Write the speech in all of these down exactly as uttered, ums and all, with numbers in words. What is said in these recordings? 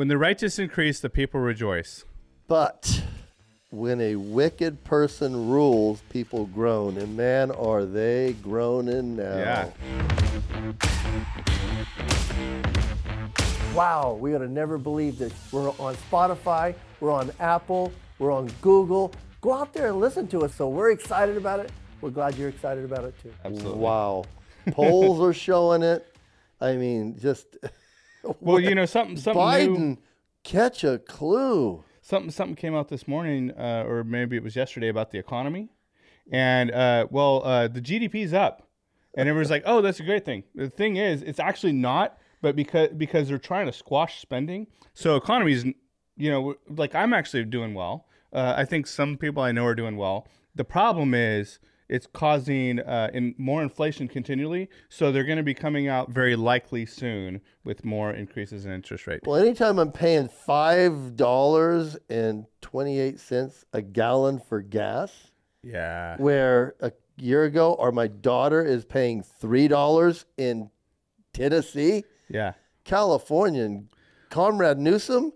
When the righteous increase, the people rejoice. But when a wicked person rules, people groan. And man, are they groaning now. Yeah. Wow, we would have never believed that. We're on Spotify, we're on Apple, we're on Google. Go out there and listen to us. So we're excited about it. We're glad you're excited about it too. Absolutely. Wow. Polls are showing it. I mean, just... Well, you know, something, something Biden, new. Catch a clue. Something, something came out this morning, uh, or maybe it was yesterday, about the economy. And, uh, well, uh, the G D P's up. And everyone's like, oh, that's a great thing. The thing is, it's actually not, but because because they're trying to squash spending. So economies, you know, like I'm actually doing well. Uh, I think some people I know are doing well. The problem is it's causing uh, in more inflation continually, so they're going to be coming out very likely soon with more increases in interest rate. Well, anytime I'm paying five dollars and twenty-eight cents a gallon for gas, yeah, where a year ago or my daughter is paying three dollars in Tennessee, yeah, California, and Comrade Newsom,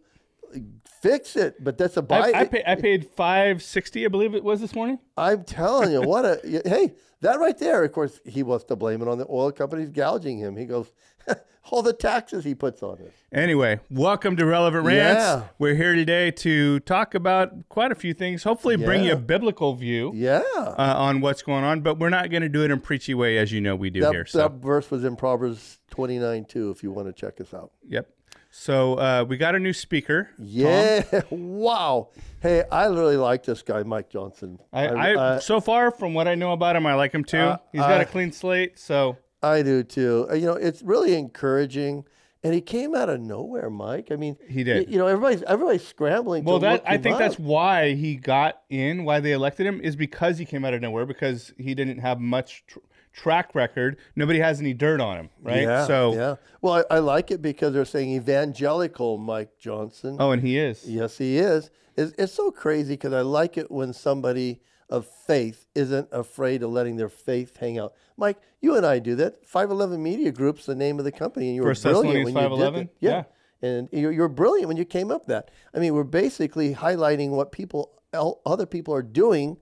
fix it. But that's a buy. I, I, pay, I paid five sixty, I believe it was this morning. I'm telling you, what a hey, that right there. Of course, he wants to blame it on the oil companies gouging him. He goes, all the taxes he puts on it. Anyway, welcome to Relevant Rants. Yeah. We're here today to talk about quite a few things. Hopefully, yeah, bring you a biblical view. Yeah, uh, on what's going on. But we're not going to do it in a preachy way, as you know we do that, here. So that verse was in Proverbs twenty nine two. If you want to check us out. Yep. So uh, we got a new speaker. Yeah, wow. Hey, I really like this guy, Mike Johnson. I, I, I uh, so far from what I know about him, I like him too. Uh, He's got uh, a clean slate, so. I do too. You know, it's really encouraging, and he came out of nowhere, Mike. I mean, he did. You know, everybody's everybody's scrambling. Well, to that look I him think up. That's why he got in. Why they elected him is because he came out of nowhere, because he didn't have much. Tr track record. Nobody has any dirt on him, right? Yeah, so yeah. Well, I, I like it because they're saying evangelical Mike Johnson. Oh, and he is. Yes, he is. It's, it's so crazy because I like it when somebody of faith isn't afraid of letting their faith hang out. Mike, you and I do that. five eleven Media Group's the name of the company, and you First were brilliant when you did it. Yeah. yeah. And you're, you're brilliant when you came up with that. I mean, we're basically highlighting what people, other people are doing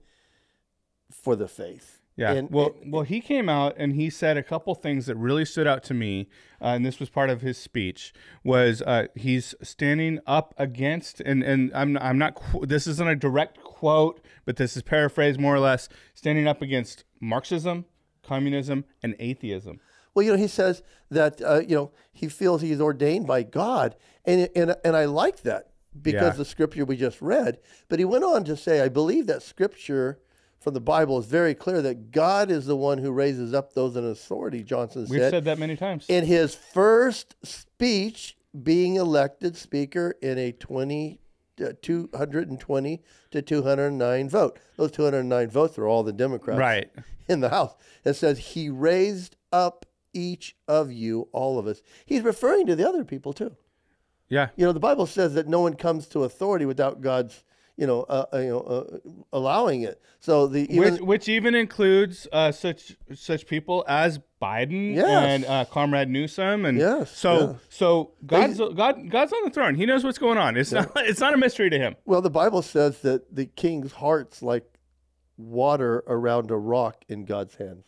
for the faith. Yeah, and, well, and, well, he came out and he said a couple things that really stood out to me, uh, and this was part of his speech. Was uh, he's standing up against, and and I'm I'm not. This isn't a direct quote, but this is paraphrased more or less. Standing up against Marxism, communism, and atheism. Well, you know, he says that uh, you know, he feels he's ordained by God, and and and I like that because yeah. the scripture we just read. But he went on to say, I believe that scripture from the Bible is very clear that God is the one who raises up those in authority, Johnson said. We've said that many times. In his first speech, being elected speaker in a two hundred twenty to two hundred nine vote. Those two hundred nine votes are all the Democrats right. in the House. It says he raised up each of you, all of us. He's referring to the other people too. Yeah. You know, the Bible says that no one comes to authority without God's You know, uh, you know, uh, allowing it. So the even which, which even includes uh, such such people as Biden yes. and uh, Comrade Newsom, and yes. so yeah. so God's He's, God God's on the throne. He knows what's going on. It's yeah. not it's not a mystery to him. Well, the Bible says that the king's heart's like water around a rock in God's hands.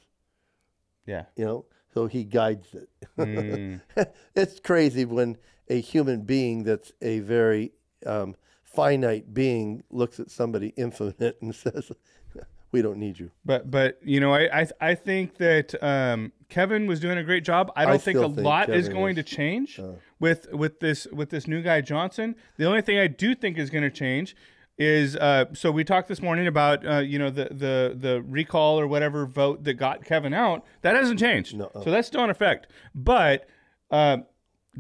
Yeah, you know, so he guides it. Mm. It's crazy when a human being that's a very um, finite being looks at somebody infinite and says, we don't need you. But, but you know, I, I, I think that um, Kevin was doing a great job. I don't I think a think lot Kevin is going is, to change uh, with, with, this, with this new guy, Johnson. The only thing I do think is going to change is, uh, so we talked this morning about, uh, you know, the, the, the recall or whatever vote that got Kevin out. That hasn't changed. No, uh, so that's still in effect. But uh,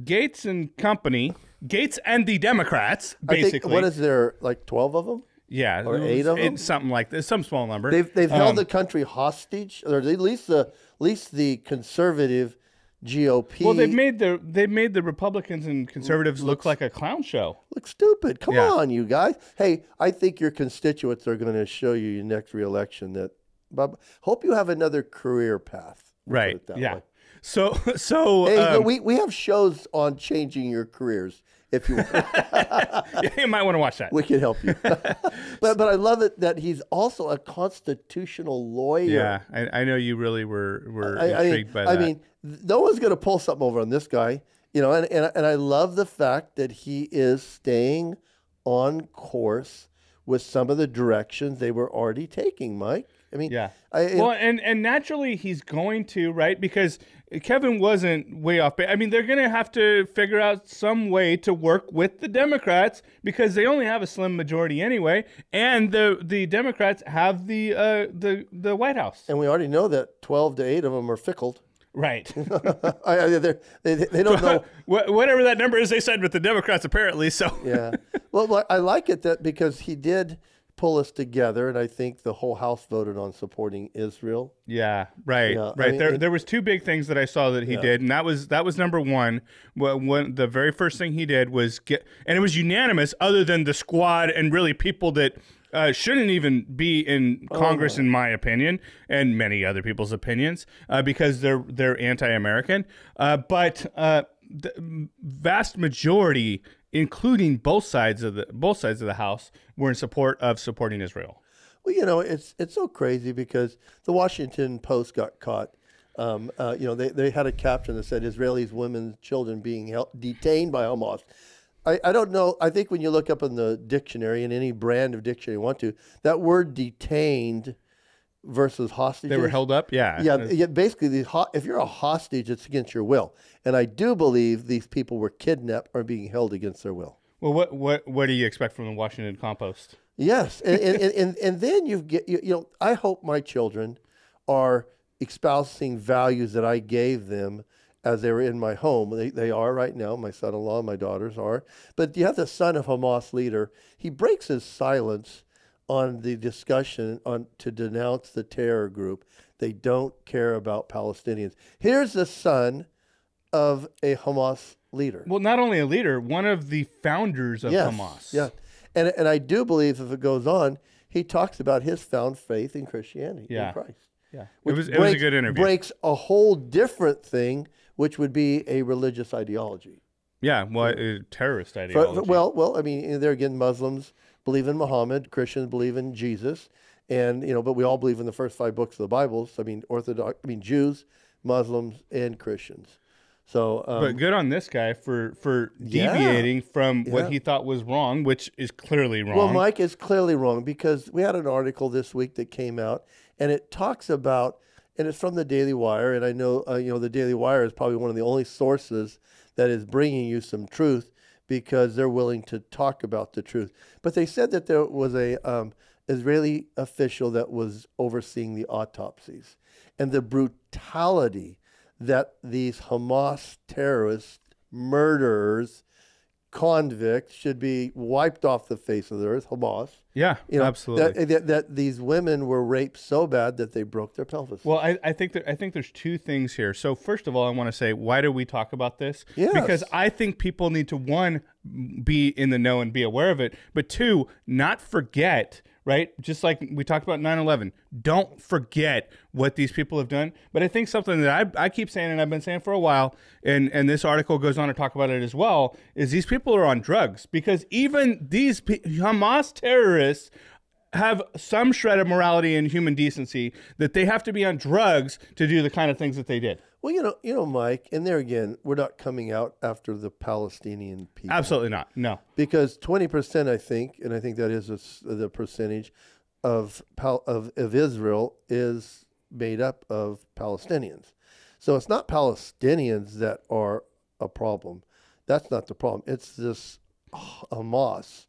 Gates and company... Gates and the Democrats, basically. I think, what is there, like twelve of them? Yeah. Or eight of them? Something like this, some small number. They've, they've um, held the country hostage, or at least the, at least the conservative G O P. Well, they've made the, they've made the Republicans and conservatives looks, look like a clown show. Look stupid. Come yeah. on, you guys. Hey, I think your constituents are going to show you your next re-election that, Bob, hope you have another career path. Right, yeah. Way. So, so hey, um, no, we, we have shows on changing your careers. if you want. You might want to watch that. We can help you. But but I love it that he's also a constitutional lawyer. Yeah, I, I know you really were were I, intrigued I, by I that. I mean, no one's going to pull something over on this guy, you know. And and and I love the fact that he is staying on course with some of the directions they were already taking, Mike. I mean, yeah. I, well, and and naturally he's going to, right? Because Kevin wasn't way off. I mean, they're going to have to figure out some way to work with the Democrats because they only have a slim majority anyway, and the the Democrats have the uh, the the White House. And we already know that twelve to eight of them are fickled. Right. I, they, they don't know. Whatever that number is, they said with the Democrats, apparently. So yeah. Well, I like it that because he did pull us together, and I think the whole House voted on supporting Israel. Yeah, right, yeah, right. I mean, there, it, there was two big things that I saw that he yeah. did, and that was that was number one. When the very first thing he did was get, and it was unanimous, other than the squad and really people that Uh, shouldn't even be in Congress, oh, in my opinion, and many other people's opinions, uh, because they're they're anti-American. Uh, but uh, the vast majority, including both sides of the both sides of the House, were in support of supporting Israel. Well, you know, it's it's so crazy because the Washington Post got caught. Um, uh, you know, they they had a caption that said "Israelis, women, children being held, detained by Hamas." I, I don't know. I think when you look up in the dictionary, in any brand of dictionary you want to, that word detained versus hostages. They were held up? Yeah. Yeah, yeah, basically, the ho if you're a hostage, it's against your will. And I do believe these people were kidnapped or being held against their will. Well, what what, what do you expect from the Washington Compost? Yes. And, and, and, and, and then you get, you, you know, I hope my children are espousing values that I gave them as they were in my home. They, they are right now. My son-in-law and my daughters are. But you have the son of Hamas leader. He breaks his silence on the discussion on to denounce the terror group. They don't care about Palestinians. Here's the son of a Hamas leader. Well, not only a leader, one of the founders of yes, Hamas. Yeah, and, and I do believe if it goes on, he talks about his found faith in Christianity, yeah. in Christ. Yeah, it was, it breaks, was a good interview. Breaks a whole different thing, which would be a religious ideology. Yeah, well, a terrorist ideology. For, for, well, well, I mean, there again, Muslims believe in Muhammad, Christians believe in Jesus, and you know, but we all believe in the first five books of the Bible. So, I mean, Orthodox, I mean, Jews, Muslims, and Christians. So, um, but good on this guy for for deviating yeah, from what yeah. he thought was wrong, which is clearly wrong. Well, Mike, is clearly wrong because we had an article this week that came out, and it talks about. And it's from the Daily Wire, and I know uh, you know the Daily Wire is probably one of the only sources that is bringing you some truth because they're willing to talk about the truth. But they said that there was a um, Israeli official that was overseeing the autopsies, and the brutality that these Hamas terrorists, murderers, convicts should be wiped off the face of the earth. Hamas. Yeah, you know, absolutely. That, that, that these women were raped so bad that they broke their pelvis. Well, I, I think that I think there's two things here. So first of all, I want to say, why do we talk about this? Yes. Because I think people need to, one, be in the know and be aware of it, but two, not forget. Right? Just like we talked about nine eleven. Don't forget what these people have done. But I think something that I, I keep saying, and I've been saying for a while, and, and this article goes on to talk about it as well, is these people are on drugs. Because even these pe Hamas terrorists have some shred of morality and human decency that they have to be on drugs to do the kind of things that they did. Well, you know, you know, Mike, and there again, we're not coming out after the Palestinian people. Absolutely not. No, because twenty percent, I think, and I think that is a, the percentage of, Pal of of Israel is made up of Palestinians. So it's not Palestinians that are a problem. That's not the problem. It's this oh, Hamas.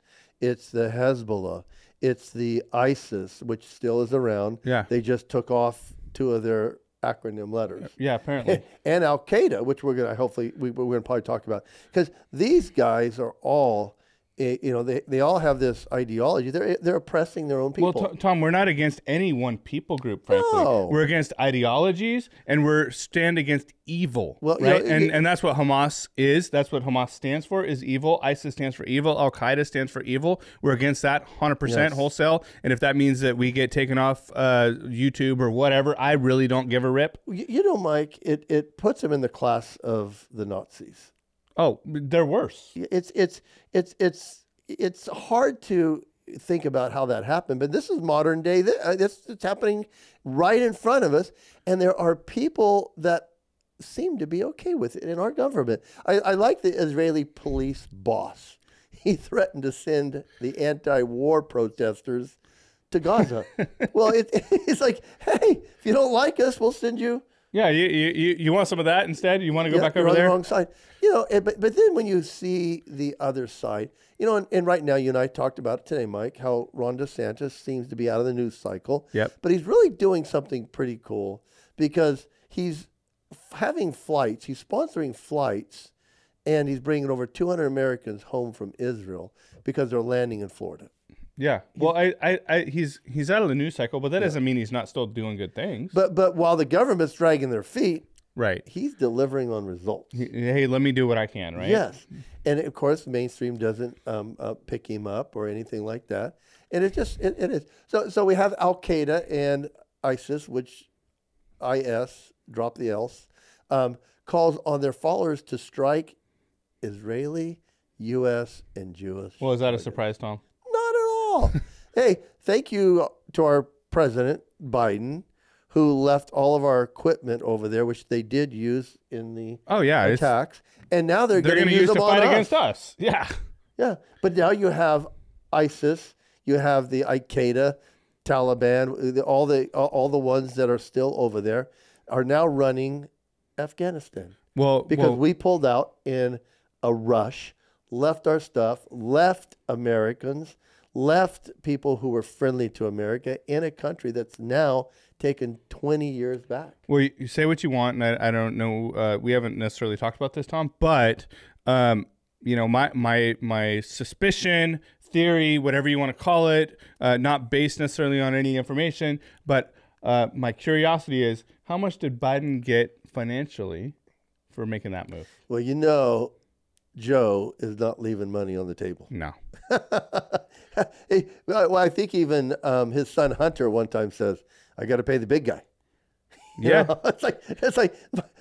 It's the Hezbollah. It's the ISIS, which still is around. Yeah, they just took off two of their acronym letters. Yeah, apparently. And, and Al Qaeda, which we're gonna hopefully we, we're gonna probably talk about, because these guys are all, you know, they they all have this ideology. They're they're oppressing their own people. Well, Tom, we're not against any one people group. Frankly, no. We're against ideologies, and we're stand against evil. Well, right, you know, and it, and that's what Hamas is. That's what Hamas stands for is evil. ISIS stands for evil. Al Qaeda stands for evil. We're against that one hundred percent yes. wholesale. And if that means that we get taken off uh, YouTube or whatever, I really don't give a rip. You know, Mike, it it puts them in the class of the Nazis. Oh, they're worse. It's it's it's it's it's hard to think about how that happened, but this is modern day. This it's happening right in front of us, and there are people that seem to be okay with it in our government. I, I like the Israeli police boss. He threatened to send the anti-war protesters to Gaza. Well, it, it's like, hey, if you don't like us, we'll send you. Yeah, you you you want some of that instead? You want to go yeah, back over on there? The wrong side. You know, but but then when you see the other side, you know, and, and right now you and I talked about it today, Mike, how Ron DeSantis seems to be out of the news cycle. Yep. But he's really doing something pretty cool because he's having flights, he's sponsoring flights, and he's bringing over two hundred Americans home from Israel because they're landing in Florida. Yeah, well, I, I, I, he's he's out of the news cycle, but that yeah. doesn't mean he's not still doing good things. But but while the government's dragging their feet, right, he's delivering on results. He, hey, let me do what I can, right? Yes, and of course, mainstream doesn't um, uh, pick him up or anything like that. And it just it, it is so. So we have Al Qaeda and ISIS, which I S drop the else um, calls on their followers to strike Israeli, U S, and Jewish. Well, is that targets. a surprise, Tom? Hey, thank you to our President Biden, who left all of our equipment over there, which they did use in the oh yeah attacks, and now they're, they're going to use, use them to fight us. against us. Yeah, yeah. But now you have ISIS, you have the Al Qaeda, Taliban, all the all the ones that are still over there are now running Afghanistan. Well, because well, we pulled out in a rush, left our stuff, left Americans. Left people who were friendly to America in a country that's now taken twenty years back. Well, you say what you want, and I, I don't know. Uh, we haven't necessarily talked about this, Tom, but um, you know, my my my suspicion, theory, whatever you want to call it, uh, not based necessarily on any information, but uh, my curiosity is how much did Biden get financially for making that move? Well, you know. Joe is not leaving money on the table. No. Well, I think even um, his son Hunter one time says, "I got to pay the big guy." Yeah. You know? It's like it's like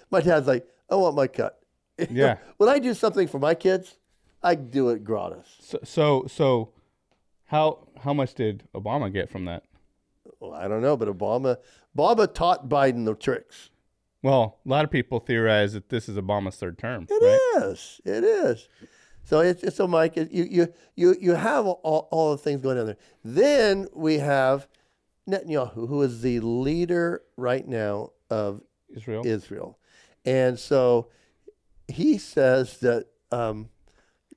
my dad's like, "I want my cut." You yeah. know? When I do something for my kids, I do it gratis. So, so so, how how much did Obama get from that? Well, I don't know, but Obama Obama taught Biden the tricks. Well, a lot of people theorize that this is Obama's third term. It right? is. It is. So it's, it's so Mike, it, you you you you have all, all the things going on there. Then we have Netanyahu, who is the leader right now of Israel. Israel, and so he says that um,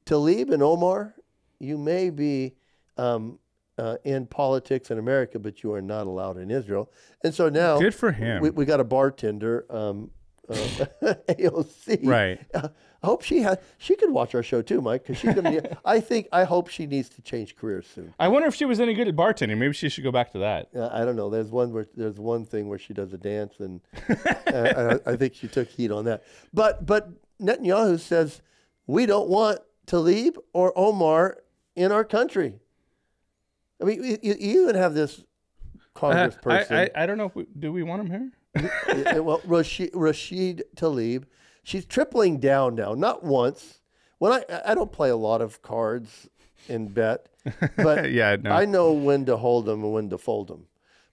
Tlaib and Omar, you may be um, uh, in politics in America, but you are not allowed in Israel. And so now, good for him. We, we got a bartender, um, uh, A O C. Right. Uh, I hope she has. She could watch our show too, Mike, because she's gonna. Be, I think. I hope she needs to change careers soon. I wonder if she was any good at bartending. Maybe she should go back to that. Uh, I don't know. There's one where there's one thing where she does a dance, and uh, I, I think she took heat on that. But but Netanyahu says we don't want Tlaib or Omar in our country. I mean, you, you even have this. Congressperson. I, I, I don't know if we, do we want him here? Well, Rashid, Rashid Tlaib, she's tripling down now. Not once. When I I don't play a lot of cards and bet, but yeah, no. I know when to hold them and when to fold them.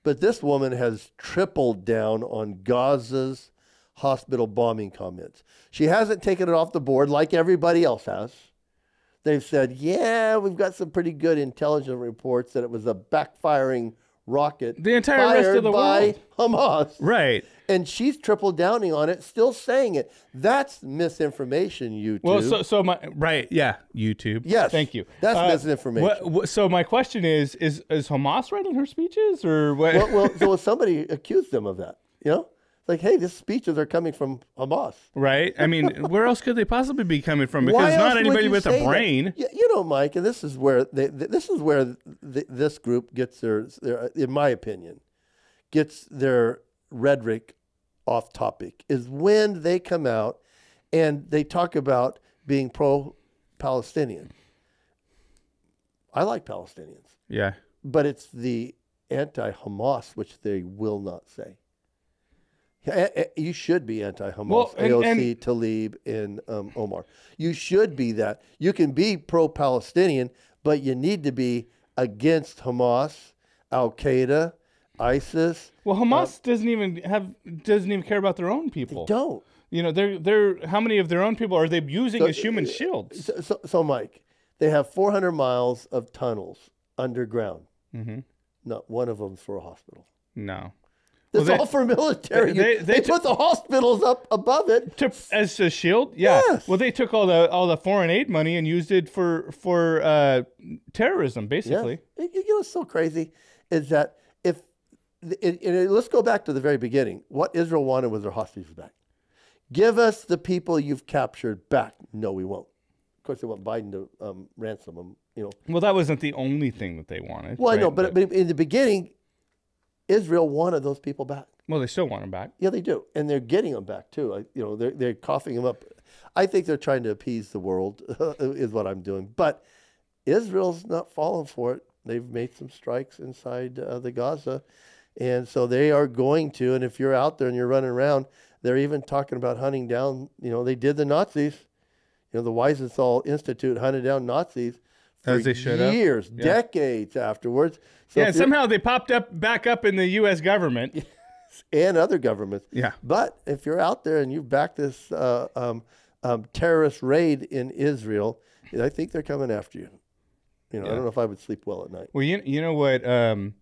But this woman has tripled down on Gaza's hospital bombing comments. She hasn't taken it off the board like everybody else has. They've said, yeah, we've got some pretty good intelligence reports that it was a backfiring rocket the entire fired rest of the by world. Hamas. Right. And she's triple downing on it, still saying it. That's misinformation, YouTube. Well, so, so my, right, yeah, YouTube. Yes. Thank you. That's uh, misinformation. What, what, so my question is, is, is Hamas writing her speeches or what? Well, well so somebody accused them of that, you know? Like, hey, these speeches are coming from Hamas. Right. I mean, where else could they possibly be coming from? Because Why not anybody with a brain. You, you know, Mike, and this is where they, this is where the, this group gets their, their, in my opinion, gets their rhetoric off topic, is when they come out and they talk about being pro-Palestinian. I like Palestinians. Yeah. But it's the anti-Hamas, which they will not say. You should be anti-Hamas, well, and, A O C, and, Tlaib, and um, Omar. You should be that. You can be pro-Palestinian, but you need to be against Hamas, Al-Qaeda, ISIS. Well, Hamas uh, doesn't even have doesn't even care about their own people. They don't. You know, they're they're how many of their own people are they using so, as human shields? So, so, so, Mike, they have four hundred miles of tunnels underground. Mm-hmm. Not one of them's for a hospital. No. It's well, all for military. They, they, they, they put the hospitals up above it to, as a shield. Yeah. Yes. Well, they took all the all the foreign aid money and used it for for uh, terrorism, basically. Yes. You know what's so crazy is that if it, it, let's go back to the very beginning. What Israel wanted was their hostages back. Give us the people you've captured back. No, we won't. Of course, they want Biden to um, ransom them. You know. Well, that wasn't the only thing that they wanted. Well, right? I know, but, but in the beginning, Israel wanted those people back. Well, they still want them back. Yeah, they do, and they're getting them back too. I, you know, they're they're coughing them up. I think they're trying to appease the world, is what I'm doing. But Israel's not falling for it. They've made some strikes inside uh, the Gaza, and so they are going to. And if you're out there and you're running around, they're even talking about hunting down. You know, they did the Nazis. You know, the Weisenthal Institute hunted down Nazis. As they should have. Years, yeah. decades afterwards. So yeah, and somehow they popped up back up in the U S government. And other governments. Yeah. But if you're out there and you've backed this uh, um, um, terrorist raid in Israel, I think they're coming after you. You know, yeah. I don't know if I would sleep well at night. Well, you, you know what? Um,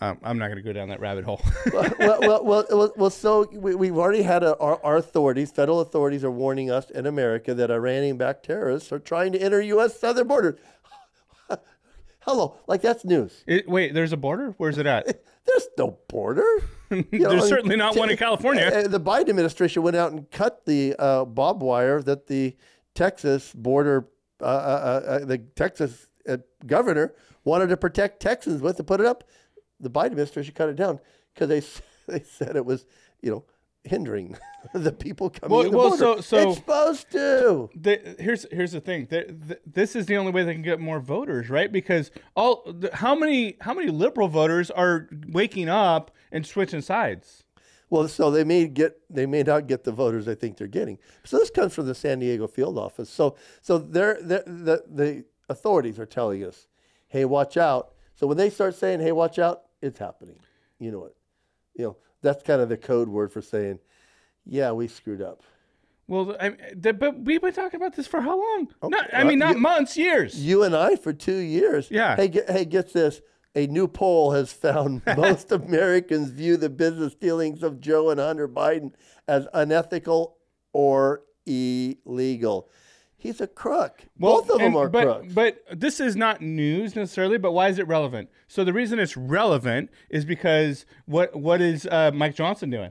um, I'm not going to go down that rabbit hole. well, well, well, well, well, so we, we've already had a, our, our authorities, federal authorities are warning us in America that Iranian-backed terrorists are trying to enter U S southern border. Hello, like that's news. It, wait, there's a border? Where's it at? There's no border. You know, there's certainly not one in California. The Biden administration went out and cut the uh, barbed wire that the Texas border, uh, uh, uh, the Texas uh, governor wanted to protect Texans with to put it up. The Biden administration cut it down because they they said it was, you know, hindering the people coming well, in the well, border. So, so it's supposed to. The, here's here's the thing. The, the, this is the only way they can get more voters, right? Because all the, how many how many liberal voters are waking up and switching sides? Well, so they may get they may not get the voters they think they're getting. So this comes from the San Diego field office. So so they're, they're, the the authorities are telling us, hey, watch out. So when they start saying, hey, watch out, it's happening. You know it. You know. That's kind of the code word for saying, yeah, we screwed up. Well, I, the, but we've been talking about this for how long? Okay. Not, I mean, not you, months, years. You and I for two years. Yeah. Hey, get, hey, get this. A new poll has found most Americans view the business dealings of Joe and Hunter Biden as unethical or illegal. He's a crook. Well, Both of and, them are but, crooks. But this is not news necessarily, but why is it relevant? So the reason it's relevant is because what what is uh, Mike Johnson doing?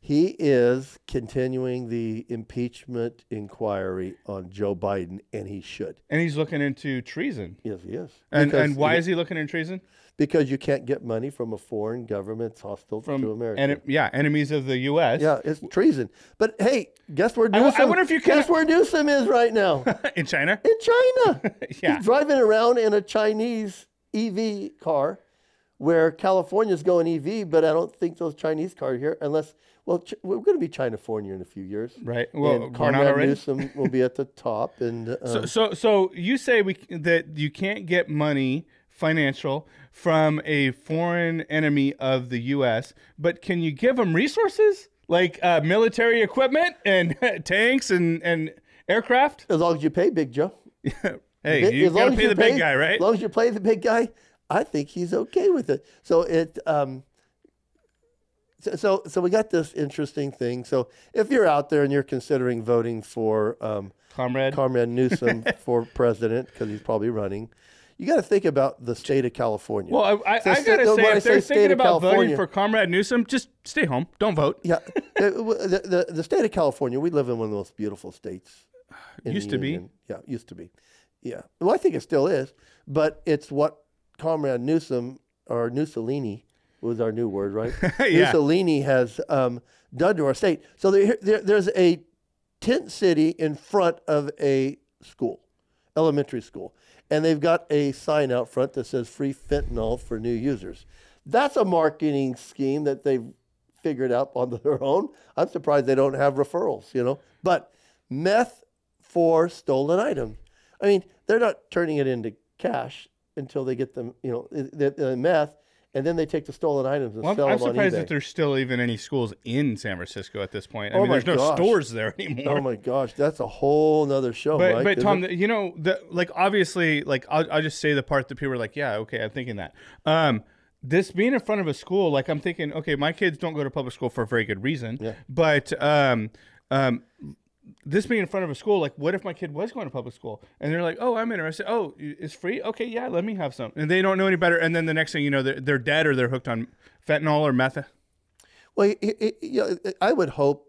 He is continuing the impeachment inquiry on Joe Biden, and he should. And he's looking into treason. Yes, he is. And, and why he, is he looking into treason? Because you can't get money from a foreign government hostile from, to America. And, yeah, enemies of the U S Yeah, it's treason. But, hey... Guess where Newsom, I, I wonder if you can... guess where Newsom is right now. In China? In China. Yeah. He's driving around in a Chinese E V car where California's going E V, but I don't think those Chinese cars are here unless... Well, we're going to be China for in a few years. Right. Well, and Conrad Newsom will be at the top. And um, so, so so you say we that you can't get money, financial, from a foreign enemy of the U S, but can you give them resources? Like uh, military equipment and tanks and, and aircraft? As long as you pay Big Joe. Hey, you got to pay the big guy, right? As long as you pay the big guy, I think he's okay with it. So it, um, so, so so we got this interesting thing. So if you're out there and you're considering voting for um, Comrade Comrade Newsom for president, because he's probably running, you got to think about the state of California. Well, I, I, so I got to say, if they're thinking about voting for Comrade Newsom, just stay home. Don't vote. Yeah. the, the, the, the state of California, we live in one of the most beautiful states. Used to be. Yeah, used to be. Yeah. Well, I think it still is, but it's what Comrade Newsom, or Mussolini was our new word, right? Yeah. Mussolini has um, done to our state. So there, there, there's a tent city in front of a school, elementary school. And they've got a sign out front that says free fentanyl for new users. That's a marketing scheme that they've figure it out on their own. I'm surprised they don't have referrals, you know. But meth for stolen items. I mean, they're not turning it into cash until they get them, you know, the, the meth, and then they take the stolen items and well, sell I'm them on eBay. I'm surprised that there's still even any schools in San Francisco at this point. I oh mean, there's gosh. no stores there anymore. Oh my gosh, that's a whole nother show. But, Mike, but Tom, it? you know, the, like obviously, like I'll, I'll just say the part that people are like, yeah, okay, I'm thinking that. Um, this being in front of a school, like I'm thinking, okay, my kids don't go to public school for a very good reason, yeah. but um, um. this being in front of a school, like, what if my kid was going to public school? And they're like, oh, I'm interested. Oh, it's free? Okay, yeah, let me have some. And they don't know any better. And then the next thing you know, they're, they're dead or they're hooked on fentanyl or meth. Well, it, it, you know, I would hope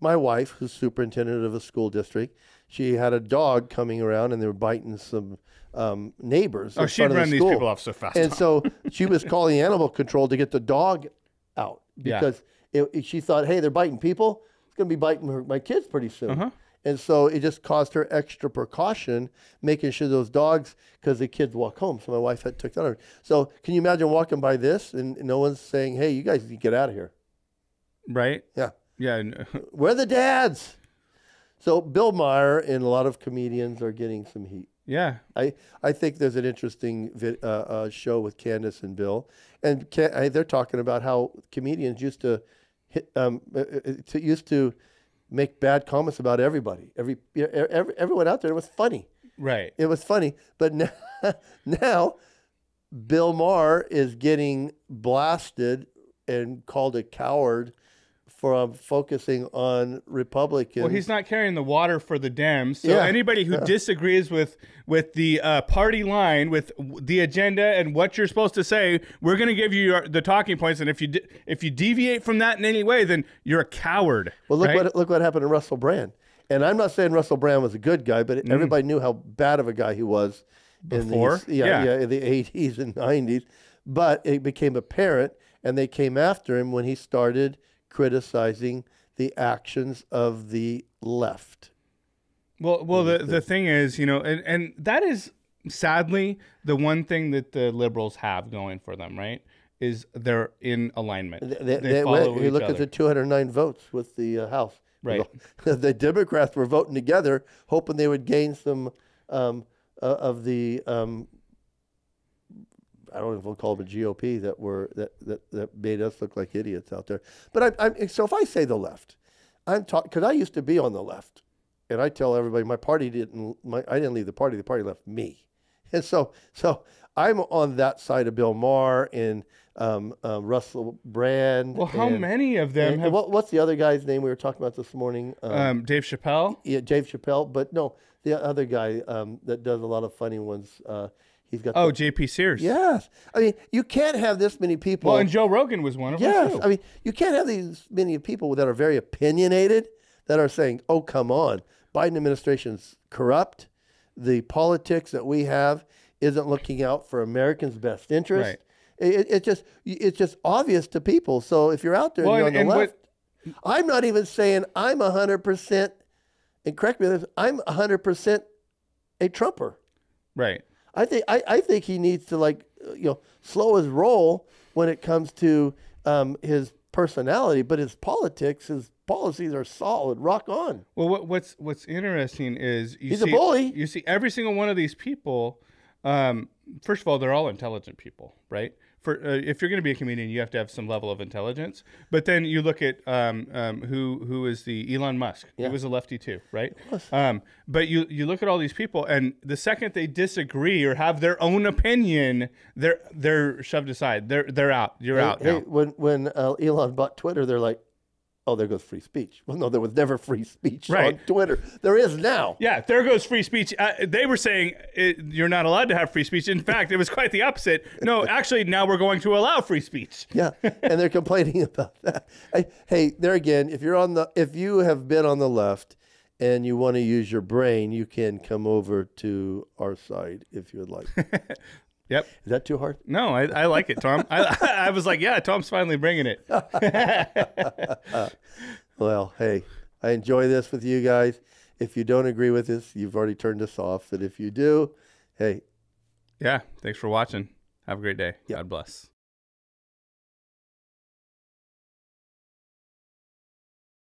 my wife, who's superintendent of a school district, she had a dog coming around and they were biting some um, neighbors. Oh, she'd run the these people off so fast. And so she was calling animal control to get the dog out because yeah. it, it, she thought, hey, they're biting people. It's going to be biting her, my kids pretty soon. Uh-huh. And so it just caused her extra precaution, making sure those dogs, because the kids walk home. So my wife had took that over. So can you imagine walking by this and no one's saying, hey, you guys need to get out of here. Right? Yeah. Yeah. We're the dads. So Bill Maher and a lot of comedians are getting some heat. Yeah. I, I think there's an interesting vi uh, uh, show with Candace and Bill. And Can I, they're talking about how comedians used to, Hit, um, it used to make bad comments about everybody. Every, every everyone out there, it was funny. Right. It was funny. But now, now Bill Maher is getting blasted and called a coward for um, focusing on Republicans. Well, he's not carrying the water for the Dems. So yeah. anybody who yeah. disagrees with with the uh, party line, with the agenda and what you're supposed to say, we're going to give you your, the talking points. And if you if you deviate from that in any way, then you're a coward. Well, look right? what look what happened to Russell Brand. And I'm not saying Russell Brand was a good guy, but mm. everybody knew how bad of a guy he was before, in the, yeah, yeah. yeah, in the eighties and nineties. But it became apparent, and they came after him when he started criticizing the actions of the left. Well, well, the, the thing is, you know, and, and that is sadly the one thing that the liberals have going for them, right? Is they're in alignment. They, they, they follow each You look other. at the two hundred nine votes with the uh, House. Right. The Democrats were voting together, hoping they would gain some um, uh, of the, um, I don't know if we'll call them a G O P that were that, that that made us look like idiots out there. But I, I so if I say the left, I'm talking because I used to be on the left, and I tell everybody my party didn't my I didn't leave the party. The party left me, and so so I'm on that side of Bill Maher and um, uh, Russell Brand. Well, how and, many of them? And, have... and what, what's the other guy's name we were talking about this morning? Um, um, Dave Chappelle. Yeah, Dave Chappelle. But no, the other guy um, that does a lot of funny ones. Uh, He's got oh, J P Sears. Yes. I mean, you can't have this many people. Well, and Joe Rogan was one of them. Yes. I mean, you can't have these many people that are very opinionated that are saying, oh, come on. Biden administration's corrupt. The politics that we have isn't looking out for Americans' best interest. Right. It, it, it just, it's just obvious to people. So if you're out there well, and you're and, on the left, what... I'm not even saying I'm one hundred percent, and correct me, I'm one hundred percent a Trumper. Right. I think I, I think he needs to like you know slow his roll when it comes to um, his personality, but his politics, his policies are solid. Rock on. Well, what, what's what's interesting is you he's see, a bully. You see every single one of these people. Um, first of all, they're all intelligent people, right? For uh, if you're going to be a comedian, you have to have some level of intelligence. But then you look at um, um, who who is the Elon Musk. Yeah. He was a lefty too, right? Um, but you you look at all these people, and the second they disagree or have their own opinion, they're they're shoved aside. They're they're out. You're hey, out. Hey, when when uh, Elon bought Twitter, they're like, oh, there goes free speech. Well, no, there was never free speech right. on Twitter. There is now. Yeah, there goes free speech. Uh, they were saying it, you're not allowed to have free speech. In fact, it was quite the opposite. No, actually, now we're going to allow free speech. Yeah, and they're complaining about that. I, hey, there again, if you're on the, if you have been on the left and you want to use your brain, you can come over to our side if you would like. Yep. Is that too hard? No, I, I like it, Tom. I, I was like, yeah, Tom's finally bringing it. uh, well, hey, I enjoy this with you guys. If you don't agree with this, you've already turned us off. But if you do, hey. Yeah, thanks for watching. Have a great day. Yep. God bless.